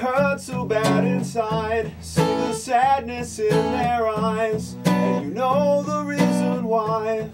hurt so bad inside. See the sadness in their eyes, and you know the reason why.